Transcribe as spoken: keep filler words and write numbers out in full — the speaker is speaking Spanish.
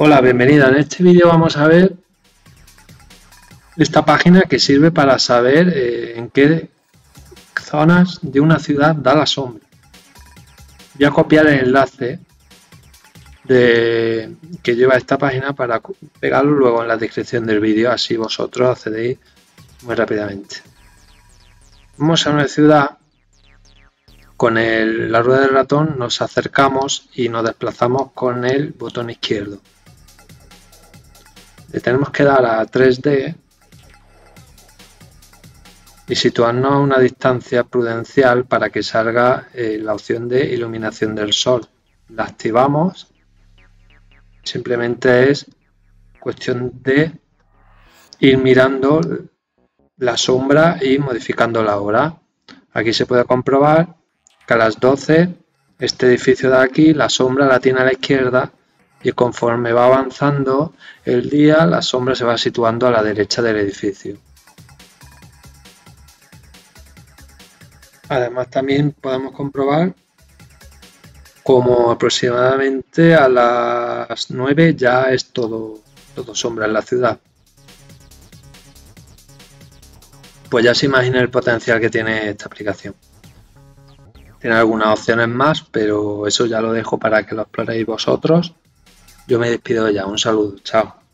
Hola, bienvenida. En este vídeo vamos a ver esta página que sirve para saber eh, en qué zonas de una ciudad da la sombra. Voy a copiar el enlace de, que lleva esta página para pegarlo luego en la descripción del vídeo, así vosotros accedéis muy rápidamente. Vamos a una ciudad, con el, la rueda del ratón nos acercamos y nos desplazamos con el botón izquierdo. Le tenemos que dar a tres D y situarnos a una distancia prudencial para que salga eh, la opción de iluminación del sol. La activamos. Simplemente es cuestión de ir mirando la sombra y modificando la hora. Aquí se puede comprobar que a las doce este edificio de aquí la sombra la tiene a la izquierda y conforme va avanzando el día la sombra se va situando a la derecha del edificio. Además también podemos comprobar como aproximadamente a las nueve ya es todo, todo sombra en la ciudad. Pues ya se imagina el potencial que tiene esta aplicación. Tiene algunas opciones más, pero eso ya lo dejo para que lo exploréis vosotros. Yo me despido ya. Un saludo. Chao.